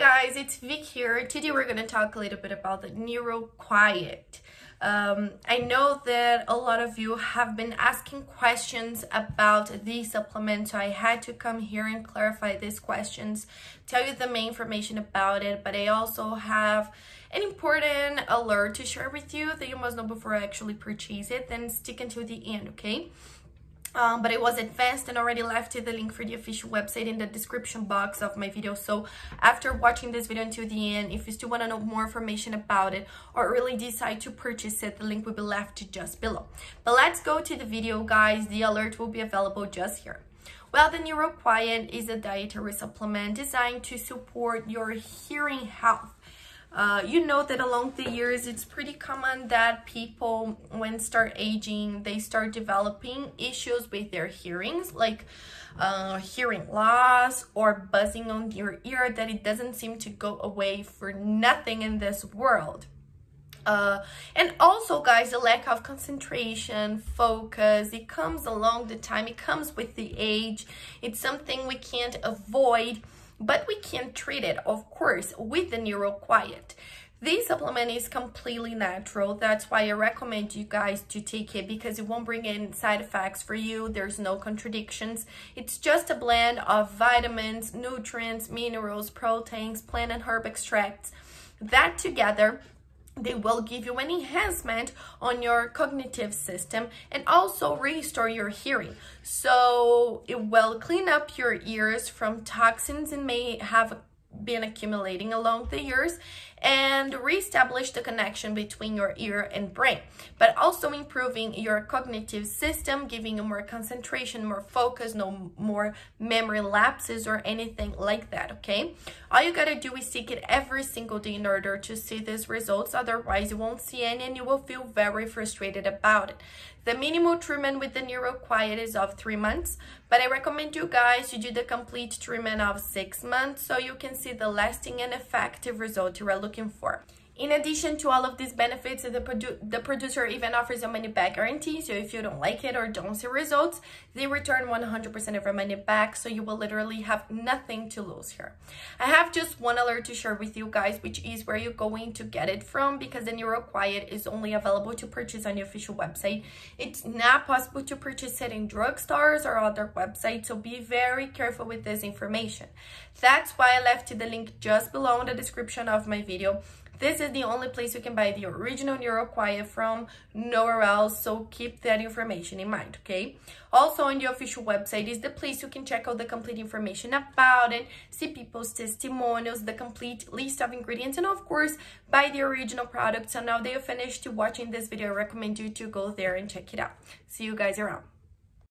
guys, it's Vic here. Today we're going to talk a little bit about the NeuroQuiet. I know that a lot of you have been asking questions about the supplement, so I had to come here and clarify these questions, tell you the main information about it, but I also have an important alert to share with you that you must know before I actually purchase it. Then stick until the end, okay? But it was advanced and already left the link for the official website in the description box of my video. So after watching this video until the end, if you still want to know more information about it or really decide to purchase it, the link will be left just below. But let's go to the video, guys. The alert will be available just here. Well, the NeuroQuiet is a dietary supplement designed to support your hearing health. You know that along the years, it's pretty common that people, when start aging, they start developing issues with their hearings, like hearing loss or buzzing on your ear that it doesn't seem to go away for nothing in this world. And also, guys, the lack of concentration, focus, it comes along the time, it comes with the age. It's something we can't avoid, but we can treat it, of course, with the NeuroQuiet. This supplement is completely natural. That's why I recommend you guys to take it, because it won't bring in side effects for you. There's no contradictions. It's just a blend of vitamins, nutrients, minerals, proteins, plant and herb extracts. That together, they will give you an enhancement on your cognitive system and also restore your hearing. So it will clean up your ears from toxins that may have been accumulating along the years and reestablish the connection between your ear and brain, but also improving your cognitive system, giving you more concentration, more focus, no more memory lapses or anything like that, okay? All you gotta do is seek it every single day in order to see these results. Otherwise, you won't see any and you will feel very frustrated about it. The minimal treatment with the NeuroQuiet is of 3 months, but I recommend you guys to do the complete treatment of 6 months so you can see the lasting and effective result you are looking for. In addition to all of these benefits, the producer even offers a money-back guarantee, so if you don't like it or don't see results, they return 100% of your money back, so you will literally have nothing to lose here. I have just one alert to share with you guys, which is where you're going to get it from, because the NeuroQuiet is only available to purchase on the official website. It's not possible to purchase it in drugstores or other websites, so be very careful with this information. That's why I left the link just below in the description of my video. This is the only place you can buy the original NeuroQuiet from, nowhere else, so keep that information in mind, okay? Also, on the official website is the place you can check out the complete information about it, see people's testimonials, the complete list of ingredients, and of course, buy the original product. So now that you're finished watching this video, I recommend you to go there and check it out. See you guys around.